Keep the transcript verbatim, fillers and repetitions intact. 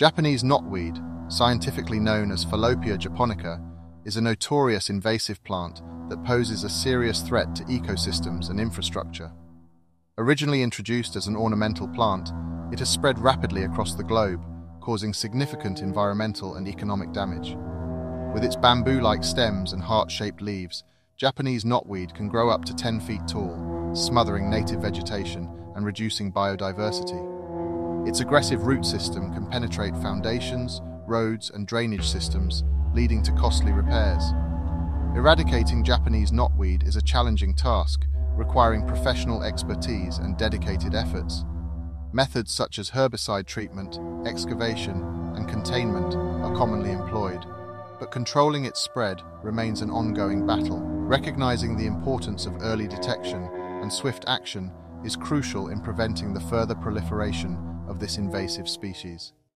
Japanese knotweed, scientifically known as Fallopia japonica, is a notorious invasive plant that poses a serious threat to ecosystems and infrastructure. Originally introduced as an ornamental plant, it has spread rapidly across the globe, causing significant environmental and economic damage. With its bamboo-like stems and heart-shaped leaves, Japanese knotweed can grow up to ten feet tall, smothering native vegetation and reducing biodiversity. Its aggressive root system can penetrate foundations, roads, and drainage systems, leading to costly repairs. Eradicating Japanese knotweed is a challenging task, requiring professional expertise and dedicated efforts. Methods such as herbicide treatment, excavation, and containment are commonly employed, but controlling its spread remains an ongoing battle. Recognizing the importance of early detection and swift action is crucial in preventing the further proliferation of this invasive species.